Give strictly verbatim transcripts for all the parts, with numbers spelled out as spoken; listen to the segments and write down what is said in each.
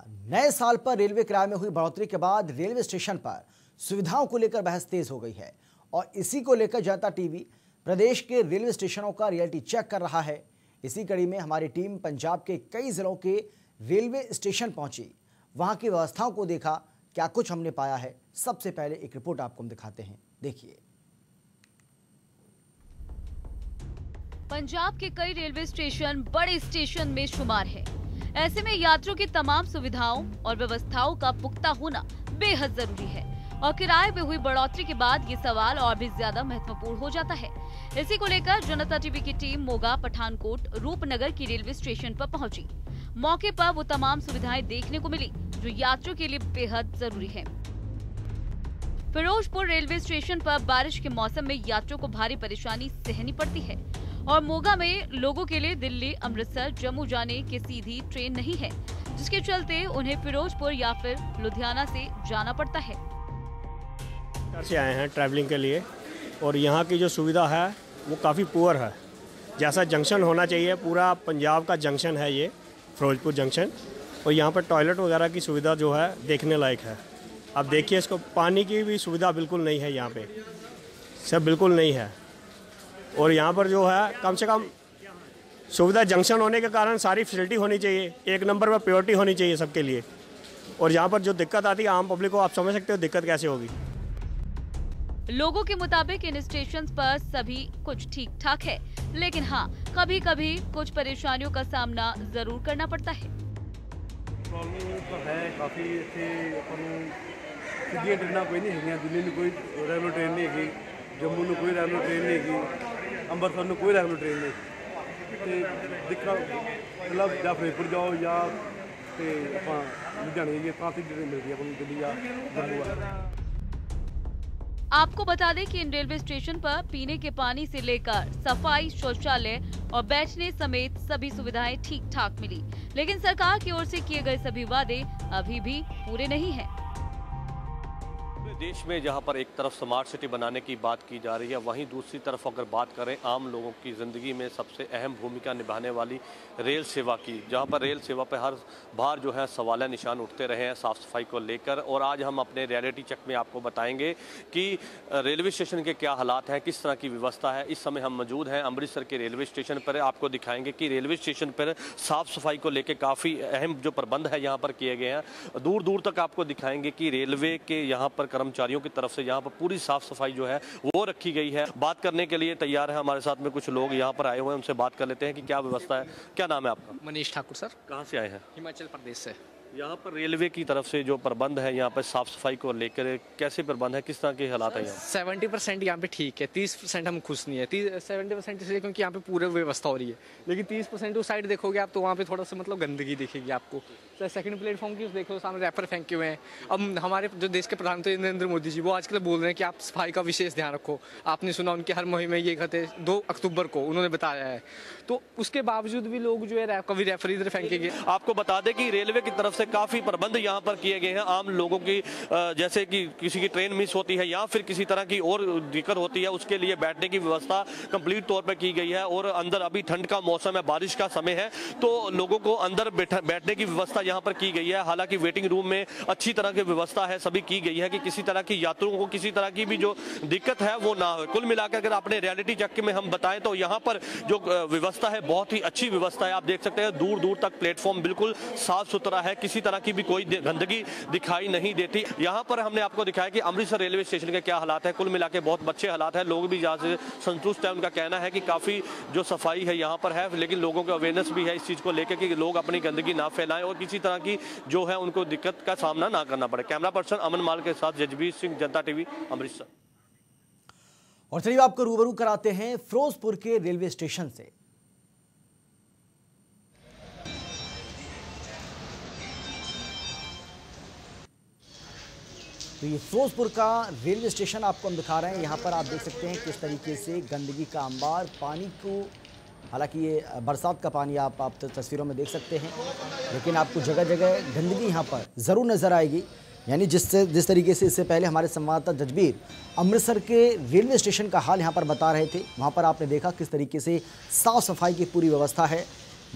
नए साल पर रेलवे किराए में हुई बढ़ोतरी के बाद रेलवे स्टेशन पर सुविधाओं को लेकर बहस तेज हो गई है और इसी को लेकर जनता टीवी प्रदेश के रेलवे स्टेशनों का रियलिटी चेक कर रहा है। इसी कड़ी में हमारी टीम पंजाब के कई जिलों के रेलवे स्टेशन पहुंची, वहां की व्यवस्थाओं को देखा, क्या कुछ हमने पाया है। सबसे पहले एक रिपोर्ट आपको हम दिखाते हैं, देखिए। पंजाब के कई रेलवे स्टेशन बड़े स्टेशन में शुमार है। ऐसे में यात्रियों की तमाम सुविधाओं और व्यवस्थाओं का पुख्ता होना बेहद जरूरी है और किराए में हुई बढ़ोतरी के बाद ये सवाल और भी ज्यादा महत्वपूर्ण हो जाता है। इसी को लेकर जनता टीवी की टीम मोगा, पठानकोट, रूपनगर की रेलवे स्टेशन पर पहुंची। मौके पर वो तमाम सुविधाएं देखने को मिली जो यात्रियों के लिए बेहद जरूरी है। फिरोजपुर रेलवे स्टेशन पर बारिश के मौसम में यात्रियों को भारी परेशानी सहनी पड़ती है और मोगा में लोगों के लिए दिल्ली, अमृतसर, जम्मू जाने की सीधी ट्रेन नहीं है, जिसके चलते उन्हें फिरोजपुर या फिर लुधियाना से जाना पड़ता है। से आए हैं ट्रैवलिंग के लिए और यहाँ की जो सुविधा है वो काफ़ी पुअर है। जैसा जंक्शन होना चाहिए, पूरा पंजाब का जंक्शन है ये फिरोजपुर जंक्शन, और यहाँ पर टॉयलेट वगैरह की सुविधा जो है देखने लायक है। आप देखिए, इसको पानी की भी सुविधा बिल्कुल नहीं है, यहाँ पे सब बिल्कुल नहीं है। और यहाँ पर जो है कम से कम सुविधा जंक्शन होने के कारण सारी फैसिलिटी होनी चाहिए, एक नंबर पर प्योरिटी होनी चाहिए सबके लिए। और यहाँ पर जो दिक्कत आती है आम पब्लिक को, आप समझ सकते हो दिक्कत कैसे होगी। लोगों के मुताबिक इन स्टेशन पर सभी कुछ ठीक ठाक है, लेकिन हाँ, कभी कभी कुछ परेशानियों का सामना जरूर करना पड़ता है। जम्मू में कोई रेलवे ट्रेन नहीं गई, अमृतसर में कोई रेलवे ट्रेन नहीं। दिक्कत मतलब या फिरोजपुर जाओ या ट्रेन मिलती है। आपको बता दें कि इन रेलवे स्टेशन पर पीने के पानी से लेकर सफाई, शौचालय और बैठने समेत सभी सुविधाएं ठीक ठाक मिली, लेकिन सरकार की ओर से किए गए सभी वादे अभी भी पूरे नहीं हैं। देश में जहां पर एक तरफ स्मार्ट सिटी बनाने की बात की जा रही है, वहीं दूसरी तरफ अगर बात करें आम लोगों की ज़िंदगी में सबसे अहम भूमिका निभाने वाली रेल सेवा की, जहां पर रेल सेवा पर हर बार जो है सवालिया निशान उठते रहे हैं साफ़ सफाई को लेकर। और आज हम अपने रियलिटी चेक में आपको बताएंगे कि रेलवे स्टेशन के क्या हालात हैं, किस तरह की व्यवस्था है। इस समय हम मौजूद हैं अमृतसर के रेलवे स्टेशन पर, आपको दिखाएंगे कि रेलवे स्टेशन पर साफ़ सफाई को लेकर काफ़ी अहम जो प्रबंध है यहाँ पर किए गए हैं। दूर दूर तक आपको दिखाएंगे कि रेलवे के यहाँ पर कर्मचारियों की तरफ से यहाँ पर पूरी साफ सफाई जो है वो रखी गई है। बात करने के लिए तैयार है हमारे साथ में कुछ लोग यहाँ पर आए हुए हैं, उनसे बात कर लेते हैं कि क्या व्यवस्था है। क्या नाम है आपका? मनीष ठाकुर। सर कहाँ से आए हैं? हिमाचल प्रदेश से। यहाँ पर रेलवे की तरफ से जो प्रबंध है यहाँ पर साफ सफाई को लेकर, कैसे प्रबंध है, किस तरह के हालात है? सेवेंटी परसेंट यहाँ पे ठीक है, तीस परसेंट हम खुश नहीं है। सेवेंटी परसेंट इसलिए क्योंकि यहाँ पे पूरी व्यवस्था हो रही है, लेकिन तीस परसेंट उस साइड देखोगे आप तो वहाँ पे थोड़ा सा मतलब गंदगी दिखेगी आपको। तो सेकंड प्लेटफॉर्म की देखो, सामने रैपर फेंके हुए हैं। अब हमारे जो देश के प्रधानमंत्री नरेंद्र मोदी जी वो आजकल बोल रहे हैं कि आप सफाई का विशेष ध्यान रखो। आपने सुना उनके हर मुहिम में ये कहते दो अक्टूबर को उन्होंने बताया है, तो उसके बावजूद भी लोग जो है कभी रैपर इधर फेंकेंगे। आपको बता दें कि रेलवे की तरफ काफी प्रबंध यहां पर किए गए हैं। आम लोगों की जैसे कि किसी की ट्रेन मिस होती है या फिर किसी तरह की और दिक्कत होती है, उसके लिए बैठने की व्यवस्था कंप्लीट तौर पर की गई है। और अंदर अभी ठंड का मौसम है, बारिश का समय है, तो लोगों को अंदर बैठने की व्यवस्था यहां पर की गई है। हालांकि वेटिंग रूम में अच्छी तरह की व्यवस्था है, सभी की गई है कि किसी तरह की यात्रियों को किसी तरह की भी जो दिक्कत है वो ना हो। कुल मिलाकर अगर आपने रियलिटी चेक में हम बताएं तो यहाँ पर जो व्यवस्था है बहुत ही अच्छी व्यवस्था है। आप देख सकते हैं दूर दूर तक प्लेटफॉर्म बिल्कुल साफ सुथरा है, किसी तरह की भी कोई गंदगी दिखाई नहीं देती। यहाँ पर हमने आपको दिखाया कि अमृतसर रेलवे स्टेशन के क्या हालात है। कुल मिलाकर बहुत अच्छे हालात है, लोग भी यहाँ से संतुष्ट है। उनका कहना है कि काफ़ी जो सफाई है यहाँ पर है, लेकिन लोगों को अवेयरनेस भी है इस चीज़ को लेकर कि लोग अपनी गंदगी ना फैलाएं और किसी तरह की जो है उनको दिक्कत का सामना ना करना पड़े। कैमरा पर्सन अमन माल के साथ जजबीर सिंह, जनता टीवी, अमृतसर। और चलिए आपको रूबरू कराते हैं फिरोजपुर के रेलवे स्टेशन से। तो ये फिरोजपुर का रेलवे स्टेशन आपको हम दिखा रहे हैं। यहाँ पर आप देख सकते हैं किस तरीके से गंदगी का अंबार, पानी को, हालांकि ये बरसात का पानी आप आप तस्वीरों में देख सकते हैं, लेकिन आपको जगह जगह गंदगी यहाँ पर ज़रूर नज़र आएगी। यानी जिससे जिस तरीके से इससे पहले हमारे संवाददाता जजबीर अमृतसर के रेलवे स्टेशन का हाल यहाँ पर बता रहे थे, वहाँ पर आपने देखा किस तरीके से साफ़ सफाई की पूरी व्यवस्था है।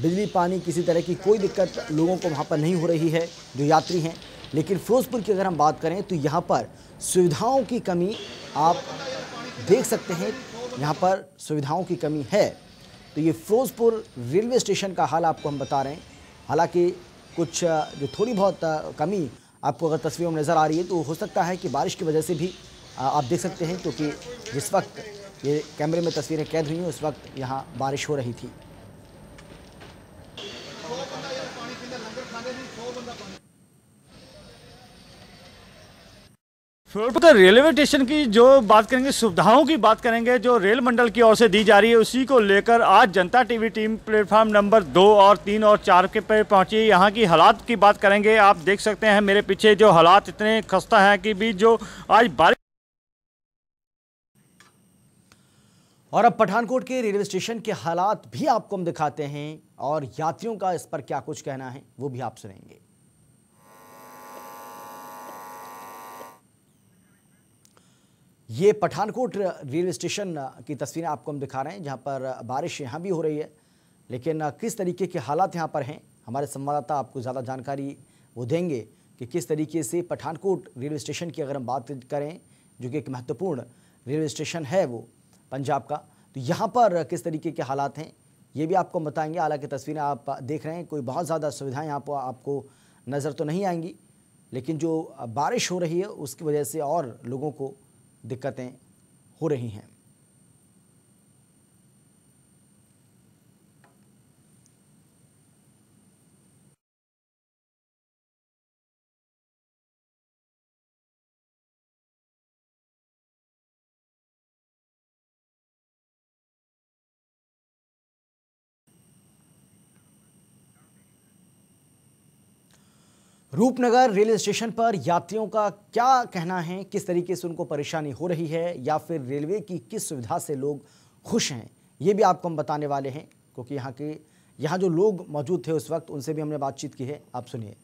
बिजली पानी किसी तरह की कोई दिक्कत लोगों को वहाँ पर नहीं हो रही है जो यात्री हैं। लेकिन फिरोजपुर की अगर हम बात करें तो यहाँ पर सुविधाओं की कमी आप देख सकते हैं, यहाँ पर सुविधाओं की कमी है। तो ये फिरोजपुर रेलवे स्टेशन का हाल आपको हम बता रहे हैं। हालांकि कुछ जो थोड़ी बहुत कमी आपको अगर तस्वीरों में नज़र आ रही है तो हो सकता है कि बारिश की वजह से भी आप देख सकते हैं, क्योंकि तो जिस वक्त ये कैमरे में तस्वीरें कैद हुई हैं उस वक्त यहाँ बारिश हो रही थी। फिरोजपुर रेलवे स्टेशन की जो बात करेंगे, सुविधाओं की बात करेंगे जो रेल मंडल की ओर से दी जा रही है, उसी को लेकर आज जनता टीवी टीम प्लेटफॉर्म नंबर दो और तीन और चार के पे पहुंची। यहां की हालात की बात करेंगे, आप देख सकते हैं मेरे पीछे जो हालात इतने खस्ता हैं कि भी जो आज बारिश। और अब पठानकोट के रेलवे स्टेशन के हालात भी आपको हम दिखाते हैं और यात्रियों का इस पर क्या कुछ कहना है वो भी आप सुनेंगे। ये पठानकोट रेलवे स्टेशन की तस्वीरें आपको हम दिखा रहे हैं, जहां पर बारिश यहाँ भी हो रही है, लेकिन किस तरीके के हालात यहाँ पर हैं हमारे संवाददाता आपको ज़्यादा जानकारी वो देंगे कि किस तरीके से पठानकोट रेलवे स्टेशन की अगर हम बात करें, जो कि एक महत्वपूर्ण रेलवे स्टेशन है वो पंजाब का, तो यहाँ पर किस तरीके के हालात हैं ये भी आपको हम बताएँगे। हालाँकि तस्वीरें आप देख रहे हैं, कोई बहुत ज़्यादा सुविधाएँ यहाँ पर आपको नज़र तो नहीं आएंगी, लेकिन जो बारिश हो रही है उसकी वजह से और लोगों को दिक्कतें हो रही हैं। रूपनगर रेलवे स्टेशन पर यात्रियों का क्या कहना है, किस तरीके से उनको परेशानी हो रही है या फिर रेलवे की किस सुविधा से लोग खुश हैं, ये भी आपको हम बताने वाले हैं, क्योंकि यहाँ के यहाँ जो लोग मौजूद थे उस वक्त उनसे भी हमने बातचीत की है। आप सुनिए।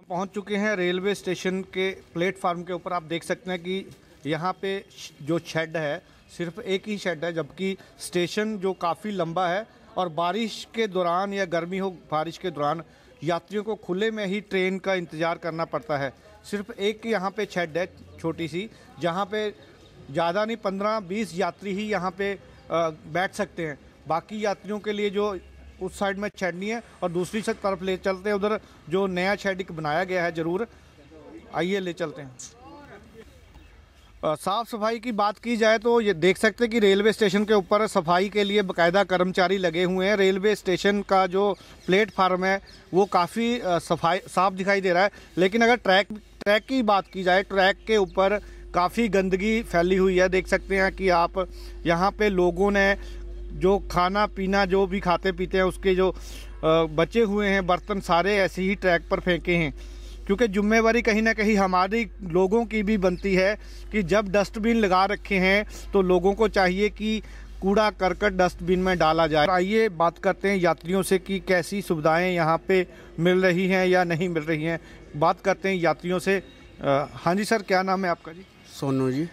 हम पहुँच चुके हैं रेलवे स्टेशन के प्लेटफार्म के ऊपर। आप देख सकते हैं कि यहाँ पे जो शेड है सिर्फ एक ही शेड है, जबकि स्टेशन जो काफ़ी लंबा है और बारिश के दौरान या गर्मी हो बारिश के दौरान यात्रियों को खुले में ही ट्रेन का इंतज़ार करना पड़ता है। सिर्फ एक यहाँ पे शेड है छोटी सी, जहाँ पे ज़्यादा नहीं पंद्रह बीस यात्री ही यहाँ पे बैठ सकते हैं। बाकी यात्रियों के लिए जो उस साइड में शेड नहीं है और दूसरी तरफ ले चलते हैं, उधर जो नया शेड एक बनाया गया है, ज़रूर आइए ले चलते हैं। साफ़ सफाई की बात की जाए तो ये देख सकते हैं कि रेलवे स्टेशन के ऊपर सफाई के लिए बकायदा कर्मचारी लगे हुए हैं। रेलवे स्टेशन का जो प्लेटफार्म है वो काफ़ी सफाई साफ दिखाई दे रहा है, लेकिन अगर ट्रैक ट्रैक की बात की जाए, ट्रैक के ऊपर काफ़ी गंदगी फैली हुई है। देख सकते हैं कि आप यहाँ पे लोगों ने जो खाना पीना जो भी खाते पीते हैं उसके जो बचे हुए हैं बर्तन सारे ऐसे ही ट्रैक पर फेंके हैं, क्योंकि जिम्मेवारी कहीं ना कहीं हमारी लोगों की भी बनती है कि जब डस्टबिन लगा रखे हैं तो लोगों को चाहिए कि कूड़ा करकट डस्टबिन में डाला जाए। आइए बात करते हैं यात्रियों से कि कैसी सुविधाएं यहाँ पे मिल रही हैं या नहीं मिल रही हैं। बात करते हैं यात्रियों से। हाँ जी सर, क्या नाम है आपका? जी सोनू जी।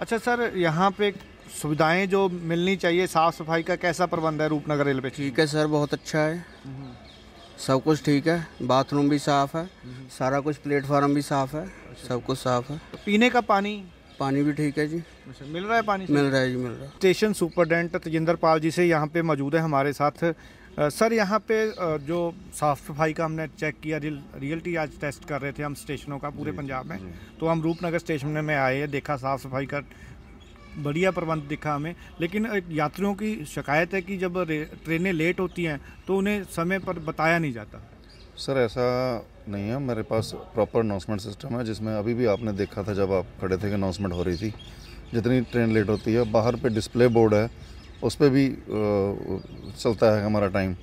अच्छा सर, यहाँ पे सुविधाएँ जो मिलनी चाहिए, साफ़ सफाई का कैसा प्रबंध है रूपनगर रेलवे? ठीक है सर, बहुत अच्छा है, सब कुछ ठीक है, बाथरूम भी साफ़ है, सारा कुछ प्लेटफार्म भी साफ़ है, सब कुछ साफ़ है। पीने का पानी पानी भी ठीक है जी, मिल रहा है पानी? मिल रहा है जी, मिल रहा है। स्टेशन सुपरिटेंडेंट तेजिंदर पाल जी से यहाँ पे मौजूद है हमारे साथ। आ, सर यहाँ पे जो साफ़ सफाई का हमने चेक किया, रियल रियलिटी आज टेस्ट कर रहे थे हम स्टेशनों का पूरे पंजाब में, तो हम रूपनगर स्टेशन में आए, देखा साफ़ सफाई का बढ़िया प्रबंध दिखा हमें। लेकिन यात्रियों की शिकायत है कि जब ट्रेनें लेट होती हैं तो उन्हें समय पर बताया नहीं जाता। सर ऐसा नहीं है, मेरे पास प्रॉपर अनाउंसमेंट सिस्टम है, जिसमें अभी भी आपने देखा था जब आप खड़े थे कि अनाउंसमेंट हो रही थी। जितनी ट्रेन लेट होती है बाहर पे डिस्प्ले बोर्ड है, उस पर भी चलता है हमारा टाइम।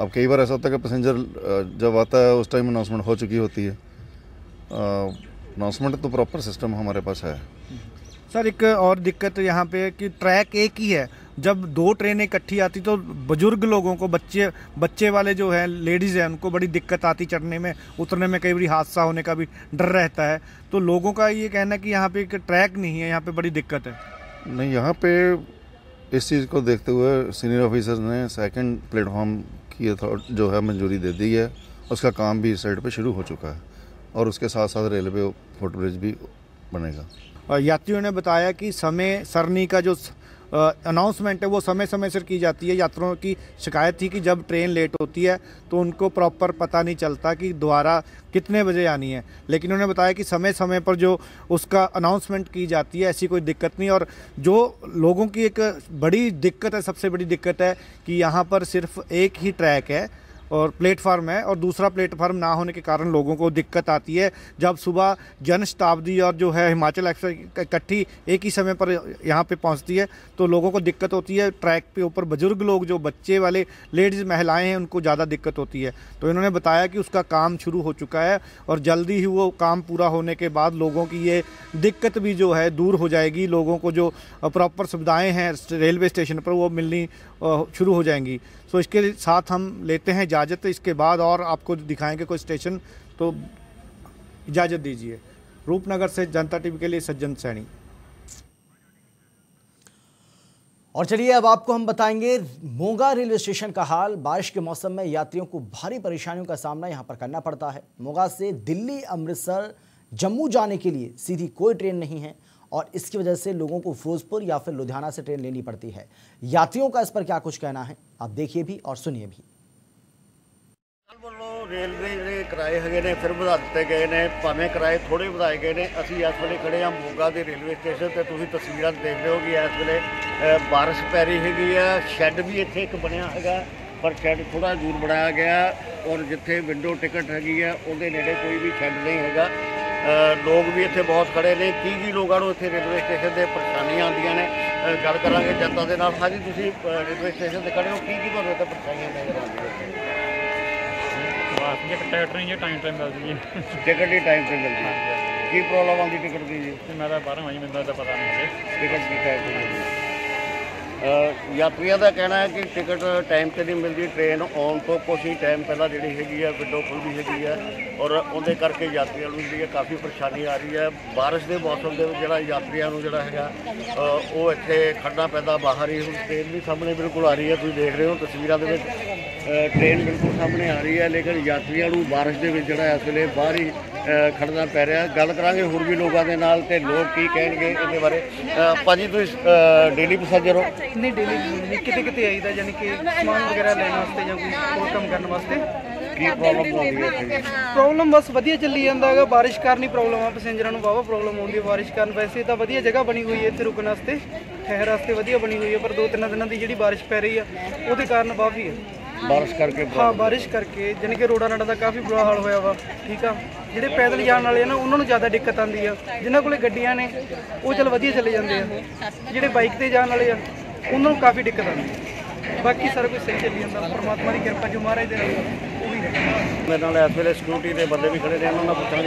अब कई बार ऐसा होता है कि पैसेंजर जब आता है उस टाइम अनाउंसमेंट हो चुकी होती है। अनाउंसमेंट तो प्रॉपर सिस्टम हमारे पास है। सर एक और दिक्कत यहाँ पे कि ट्रैक एक ही है, जब दो ट्रेनें इकट्ठी आती तो बुजुर्ग लोगों को, बच्चे बच्चे वाले जो हैं, लेडीज़ हैं, उनको बड़ी दिक्कत आती चढ़ने में, उतरने में, कई बार हादसा होने का भी डर रहता है। तो लोगों का ये कहना है कि यहाँ पे एक ट्रैक नहीं है, यहाँ पे बड़ी दिक्कत है। नहीं, यहाँ पे इस चीज़ को देखते हुए सीनियर ऑफिसर्स ने सेकंड प्लेटफॉर्म की अथॉरिटी जो है मंजूरी दे दी है, उसका काम भी इस साइड पे शुरू हो चुका है और उसके साथ साथ रेलवे फुटब्रिज भी बनेगा। और यात्रियों ने बताया कि समय सरनी का जो अनाउंसमेंट है वो समय समय से की जाती है। यात्रियों की शिकायत थी कि जब ट्रेन लेट होती है तो उनको प्रॉपर पता नहीं चलता कि दोबारा कितने बजे आनी है, लेकिन उन्होंने बताया कि समय समय पर जो उसका अनाउंसमेंट की जाती है ऐसी कोई दिक्कत नहीं। और जो लोगों की एक बड़ी दिक्कत है, सबसे बड़ी दिक्कत है कि यहाँ पर सिर्फ एक ही ट्रैक है और प्लेटफार्म है, और दूसरा प्लेटफार्म ना होने के कारण लोगों को दिक्कत आती है। जब सुबह जन शताब्दी और जो है हिमाचल एक्सप्रेस इकट्ठी एक ही समय पर यहाँ पे पहुँचती है तो लोगों को दिक्कत होती है। ट्रैक पे ऊपर बुजुर्ग लोग, जो बच्चे वाले लेडीज़ महिलाएं हैं, उनको ज़्यादा दिक्कत होती है। तो इन्होंने बताया कि उसका काम शुरू हो चुका है और जल्दी ही वो काम पूरा होने के बाद लोगों की ये दिक्कत भी जो है दूर हो जाएगी। लोगों को जो प्रॉपर सुविधाएँ हैं रेलवे स्टेशन पर वो मिलनी शुरू हो जाएंगी। सो इसके साथ हम लेते हैं इजाज़त, इसके बाद और आपको दिखाएंगे कोई स्टेशन, तो इजाज़त दीजिए। रूपनगर से जनता टीवी के लिए सज्जन सैनी। और चलिए अब आपको हम बताएंगे मोगा रेलवे स्टेशन का हाल। बारिश के मौसम में यात्रियों को भारी परेशानियों का सामना यहां पर करना पड़ता है। मोगा से दिल्ली, अमृतसर, जम्मू जाने के लिए सीधी कोई ट्रेन नहीं है और इसकी वजह से लोगों को फिरोजपुर या फिर लुधियाना से ट्रेन लेनी पड़ती है। यात्रियों का इस पर क्या कुछ कहना है, आप देखिए भी और सुनिए भी। रेलवे ਜਿਹੜੇ किराए ਹੈਗੇ ਨੇ ਫਿਰ ਵਧਾ ਦਿੱਤੇ ਗਏ ਨੇ, ਭਾਵੇਂ किराए थोड़े ਵਧਾਏ गए ने। ਅਸੀਂ ਇਸ ਵੇਲੇ खड़े हाँ ਮੋਗਾ ਦੇ रेलवे स्टेशन ਤੇ, ਤੁਸੀਂ ਤਸਵੀਰਾਂ देख रहे हो कि इस ਵੇਲੇ बारिश पै रही हैगी ਆ। ਸ਼ੈੱਡ भी ਇੱਥੇ ਇੱਕ ਬਣਿਆ ਹੈਗਾ, पर ਸ਼ੈੱਡ थोड़ा दूर बनाया गया और ਜਿੱਥੇ विंडो टिकट हैगी ਆ ਉਹਦੇ ਨੇੜੇ कोई भी ਸ਼ੈੱਡ नहीं ਹੈਗਾ। लोग भी ਇੱਥੇ बहुत खड़े ने। की की ਲੋਕਾਂ ਨੂੰ ਇੱਥੇ रेलवे स्टेशन ਤੇ ਪਰੇਸ਼ਾਨੀਆਂ ਆਉਂਦੀਆਂ ਨੇ, ਗੱਲ ਕਰਾਂਗੇ ਜਨਤਾ ਦੇ ਨਾਲ। ਹਾਂਜੀ, ਤੁਸੀਂ रेलवे स्टेशन ਤੇ खड़े हो, की की ਤੁਹਾਨੂੰ ਇੱਥੇ ਪਰੇਸ਼ਾਨੀਆਂ ਨਜ਼ਰ ਆਉਂਦੀਆਂ? ਟਿਕਟ ਨਹੀਂ ਜੀ, ਟਾਈਮ ਟਾਈਮ ਮਿਲਦੀ ਜੀ, ਟਿਕਟ ਹੀ ਟਾਈਮ ਤੇ ਮਿਲਦੀ ਹੈ। ਕੀ ਪ੍ਰੋਬਲਮ ਆਉਂਦੀ ਟਿਕਟ ਦੀ ਜੀ? ਮੈਂ ਤਾਂ ਬਾਹਰੋਂ ਆਈ, ਮੈਨੂੰ ਤਾਂ ਪਤਾ ਨਹੀਂ ਟਿਕਟ ਕੀ ਟਾਈਮ ਤੇ ਮਿਲਦੀ। ਯਾਤਰੀਆਂ ਦਾ ਕਹਿਣਾ ਹੈ ਕਿ ਟਿਕਟ ਟਾਈਮ ਤੇ ਨਹੀਂ ਮਿਲਦੀ। ਟ੍ਰੇਨ ਆਉਣ ਤੋਂ ਕੁਝ ਹੀ ਟਾਈਮ ਪਹਿਲਾਂ ਜਿਹੜੀ ਹੈਗੀ ਆ ਵਿੰਡੋ ਖੁੱਲ੍ਹਦੀ ਹੈਗੀ ਆ ਔਰ ਉਹਦੇ ਕਰਕੇ ਯਾਤਰੀਆਂ ਨੂੰ ਜਿਹੜੀ ਕਾਫੀ ਪਰੇਸ਼ਾਨੀ ਆ ਰਹੀ ਹੈ। ਬਾਰਿਸ਼ ਦੇ ਮੌਸਮ ਦੇ ਵਿੱਚ ਜਿਹੜਾ ਯਾਤਰੀਆਂ ਨੂੰ ਜਿਹੜਾ ਹੈਗਾ ਉਹ ਇੱਥੇ ਖੜਨਾ ਪੈਂਦਾ ਬਾਹਰ ਹੀ। ਹੁਣ ਟ੍ਰੇਨ ਵੀ ਸਾਹਮਣੇ ਬਿਲਕੁਲ ਆ ਰਹੀ ਹੈ, ਤੁਸੀਂ ਦੇਖ ਰਹੇ ਹੋ ਤਸਵੀਰਾਂ ਦੇ ਵਿੱਚ ट्रेन बिल्कुल सामने आ रही है, लेकिन यात्रियों को बारिश के विच जिहड़ा इस वेले बाहर ही खड़ना पै रहा। गल करांगे होर भी लोगों के नाल ते लोग की कहणगे इहदे बारे। भाजी तुसीं डेली पैसेंजर हो? नहीं, डेली नहीं, किते किते आईदा, यानी कि समान वगैरह लैण वास्ते जां कोई होर काम करन वास्ते। की प्रॉब्लम आउंदी है? प्रॉब्लम बस वधिया चली जांदा हैगा, बारिश कारण ही प्रॉब्लम आ पैसेंजरां नूं वावा प्रॉब्लम आउंदी है बारिश कारण। वैसे तां वधिया जगह बनी हुई है इत्थे रुकण वास्ते, ठहर वास्ते वधिया बनी हुई है, पर दो तीन दिनां दी जिहड़ी बारिश पै रही है उहदे कारण वाफी है बारिश करके। हाँ, बारिश करके जाने कि रोडा नाडा का काफ़ी बुरा हाल होया वा। ठीक है, ਜਿਹੜੇ पैदल जाने वाले ना उन्होंने ज़्यादा दिक्कत आती है, जिन्होंने को गड्डियां ने वो चल वधिया चले जाते हैं, ਜਿਹੜੇ बाइक ਤੇ जाने वाले हैं उन्होंने काफ़ी दिक्कत आती है। बाकी सारा कुछ सही चली जाता, परमात्मा की कृपा जो महाराज दे मेरे नाल। इस वे सिक्योरिटी के बंदे भी खड़े ने, उन्होंने पूछा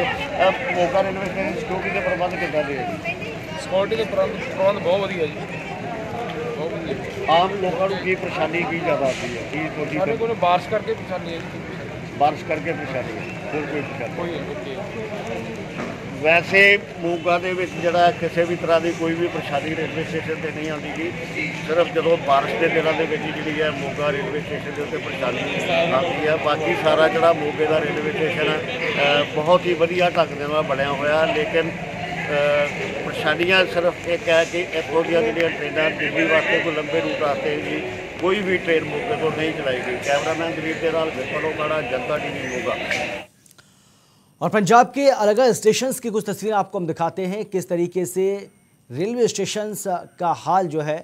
मोगा रेलवे स्टेशन सिक्योरिटी के प्रबंध कितना दे? सिक्योरिटी के प्रबंध बहुत वधिया जी। आम लोगों को की परेशानी की ज़्यादा आती है? तो बारिश करके परेशानी है, बारिश करके परेशानी है, फिर कोई परेशानी। वैसे मोगा दे विच जिहड़ा किसी भी तरह की कोई भी परेशानी रेलवे स्टेशन पर नहीं आती गी, सिर्फ जो बारिश के दिनों के जी है मोगा रेलवे स्टेशन के उत्ते परेशानी आती है। बाकी सारा जिहड़ा मोगे का रेलवे स्टेशन बहुत ही वधिया ढंग दे नाल बनिया होया, लेकिन परेशानियाँ सिर्फ एक है कि इतों दीयां ट्रेनां दिल्ली वास्ते कोई लंबे रूट वास्ते जी कोई भी ट्रेन मौके तो नहीं चलाई गई। कैमरामैन दिलीप के नाल विपलो काड़ा, जनता टीवी होगा। और पंजाब के अलग अलग स्टेशन की कुछ तस्वीरें आपको हम दिखाते हैं किस तरीके से रेलवे स्टेशन का हाल जो है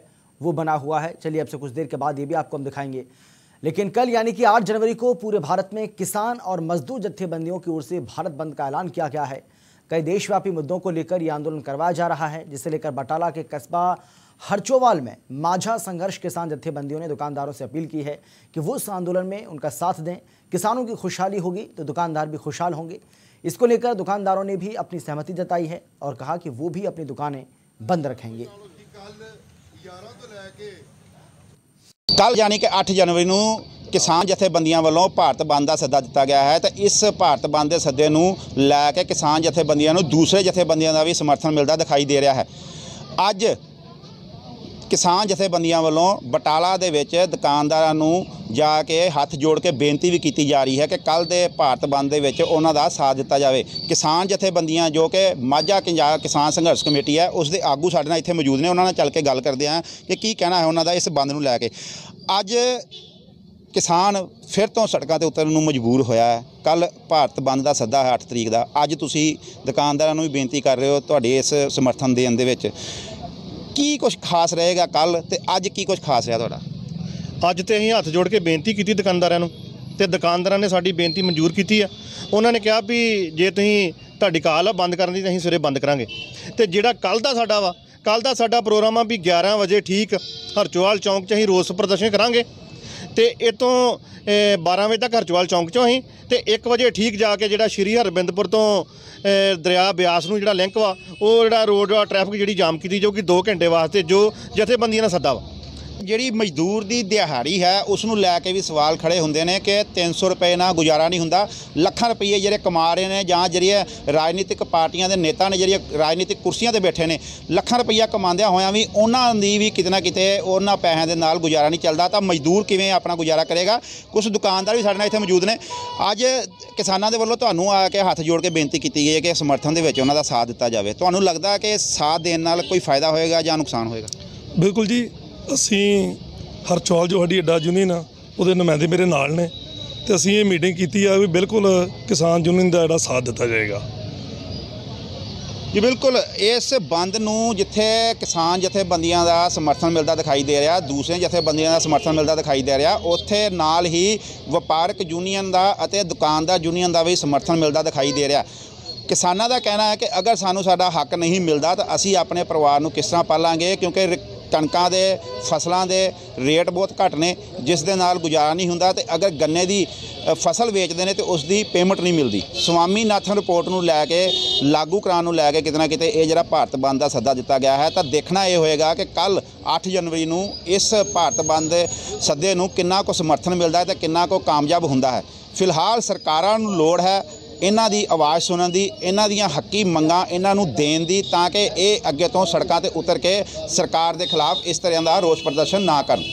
वो बना हुआ है। चलिए आपसे कुछ देर के बाद ये भी आपको हम दिखाएंगे। लेकिन कल यानी कि आठ जनवरी को पूरे भारत में किसान और मजदूर जत्थेबंदियों की ओर से भारत बंद का ऐलान किया गया है। कई देशव्यापी मुद्दों को लेकर यह आंदोलन करवाया जा रहा है, जिसे लेकर बटाला के कस्बा हरचोवाल में माझा संघर्ष किसान जत्थेबंदियों ने दुकानदारों से अपील की है कि वो इस आंदोलन में उनका साथ दें। किसानों की खुशहाली होगी तो दुकानदार भी खुशहाल होंगे। इसको लेकर दुकानदारों ने भी अपनी सहमति जताई है और कहा कि वो भी अपनी दुकानें बंद रखेंगे। कल यानी कि आठ जनवरी को किसान जथेबंदियों वालों भारत बंद का सद्दा दिता गया है, तो इस भारत बंद के सदे को लैके किसान जथेबंदियों दूसरे जथेबंदियों का भी समर्थन मिलता दिखाई दे रहा है। अज किसान जथेबंदियां वालों बटाला दे विच दुकानदारां नूं जाके हथ जोड़ के बेनती भी की जा रही है कि कल के भारत बंद के उन्हों का साथ दिता जाए। किसान जथेबंदियां जो कि माझा पंजाब किसान संघर्ष कमेटी है उसके आगू साढ़े नाल इत्थे मौजूद ने, उन्होंने चल के गल करते हैं कि की कहना है उन्हों का इस बंद नूं लैके। अज किसान फिर तो सड़कों पर उतरन नूं मजबूर होया है। कल भारत बंद का सद्दा है अठ तरीक का। अज तुसीं दुकानदारां नूं भी बेनती कर रहे हो तुहाडे इस समर्थन देण दे विच की कुछ खास रहेगा कल ते अज की कुछ खास रहा तुहाडा? अज ते असीं हथ जोड़ के बेनती कीती दुकानदारां नूं ते दुकानदारां ने साडी बेनती मंजूर कीती है। उन्होंने कहा भी जे तुसीं तुहाडी काल आ बंद करन दी ते असीं सवेरे बंद करांगे। ते जिहड़ा कल दा साडा वा कल दा साडा प्रोग्राम आ भी ग्यारह वजे ठीक हरचोवाल चौंक च असीं रोस प्रदर्शन करांगे ते इतों बारह बजे तक हरचोवाल चौंक चों असीं ते एक बजे ठीक जाके जिहड़ा श्री हरबिंदपुर तो दरिया ब्यास नूं जिहड़ा लिंक वा ओह जिहड़ा रोड वा ट्रैफिक जिहड़ी जाम कीती जाऊगी दो घंटे वास्ते जो जथेबंदियां दा सद्दा वा। जिहड़ी मजदूर की दिहाड़ी है उसनूं लैके भी सवाल खड़े हुंदे ने कि तीन सौ रुपए नाल गुजारा नहीं हुंदा। लखां रुपये जिहड़े कमा रहे ने जां जिहड़ियां राजनीतिक पार्टियां दे नेता ने जिहड़ियां राजनीतिक कुर्सियां ते बैठे ने लखां रुपया कमांदिया होया भी उन्हां दी भी कितना किते उन्हां पैसें दे नाल गुजारा नहीं चलदा तां मजदूर किवें अपना गुजारा करेगा। कुछ दुकानदार भी साडे नाल इत्थे मौजूद ने। अज किसानां दे वल्लों तुहानूं आ के हथ जोड़ के बेनती कीती गई है कि समर्थन दे विच उन्हां दा साथ दित्ता जावे। तुहानूं लगदा कि साथ देण नाल कोई फायदा होएगा जां नुकसान होएगा? बिल्कुल जी, असी हरचौल जो साड़ी अड्डा यूनियन वो नुमाइंदे मेरे नाल ने तो असी ये मीटिंग की है भी बिल्कुल किसान यूनियन का जोड़ा साथ दिता जाएगा जी। बिल्कुल इस बंद नूं जिथे किसान जथेबंदियां का समर्थन मिलता दिखाई दे रहा, दूसरे जथेबंदियां का समर्थन मिलता दिखाई दे रहा, उत्थे नाल ही वपारक यूनियन का अते दुकानदार यूनियन का भी समर्थन मिलता दिखाई दे रहा। किसानों का कहना है कि अगर सानूं साडा हक नहीं मिलता तो असी अपने परिवार नूं किस तरह पालांगे, क्योंकि कणकां दे फसलों के रेट बहुत घट ने जिस दे नाल गुजारा नहीं हुंदा ते अगर गन्ने की फसल बेचते हैं तो उसकी पेमेंट नहीं मिलती। स्वामीनाथन रिपोर्ट नूं लैके लागू कराने नूं लैके कितना किते यह जिहड़ा भारत बंद का सद्दा दिता गया है तो देखना यह होएगा कि कल अठ जनवरी नूं इस भारत बंद सद्दे नूं कितना को समर्थन मिलता है तो कितना को कामयाब हुंदा है। फिलहाल सरकारां नूं लोड़ है इन्हां दी आवाज़ सुनन दी, इन्हां दियां हकी मंगां इन्हां नूं देण दी, तां कि इह अगे तो सड़कां ते उतर के सरकार दे खिलाफ इस तरह दा रोस प्रदर्शन ना करन।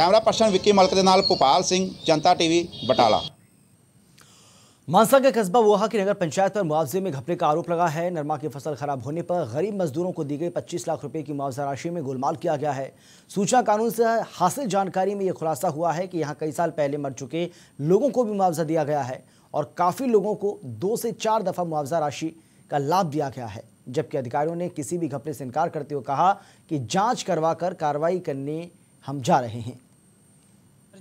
कैमरा पर्सन विक्की मलक दे नाल भोपाल सिंह, जनता टीवी, बटाला। मानसा के कस्बा वोहा की नगर पंचायत पर मुआवजे में घपले का आरोप लगा है। नरमा की फसल खराब होने पर गरीब मजदूरों को दी गई पच्चीस लाख रुपए की मुआवजा राशि में गोलमाल किया गया है। सूचना कानून से हासिल जानकारी में यह खुलासा हुआ है कि यहाँ कई साल पहले मर चुके लोगों को भी मुआवजा दिया गया है और काफ़ी लोगों को दो से चार दफ़ा मुआवजा राशि का लाभ दिया गया है, जबकि अधिकारियों ने किसी भी घपले से इनकार करते हुए कहा कि जांच करवा कर कार्रवाई करने हम जा रहे हैं।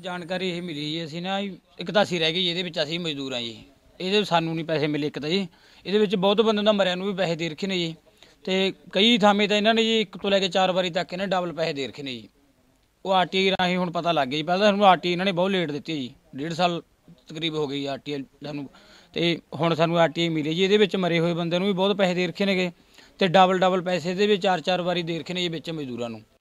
जानकारी यही मिली जी, असी ना एक तो असी रह गए ये अं मजदूर हाँ जी, ये सानू नहीं पैसे मिले। एक तो जी ये बहुत बंदों का मरिया भी पैसे दे रखे ने जी, तो कई थामे तो इन्होंने जी एक तो लैके चार बारी तक इन्हें डबल पैसे दे रखे ने जी। वो आर टी आई राही हूँ पता लग गया जी, पहले सू आर टी आई इन्होंने बहुत लेट दी जी, डेढ़ साल तकरीब हो गई आर टी आई सू, तो हूँ सू आर टी आई मिली जी। ये मरे हुए बंदे भी बहुत पैसे दे रखे ने गए, तो डबल डबल पैसे चार चार बारी दे रखे ने जी मजदूरों।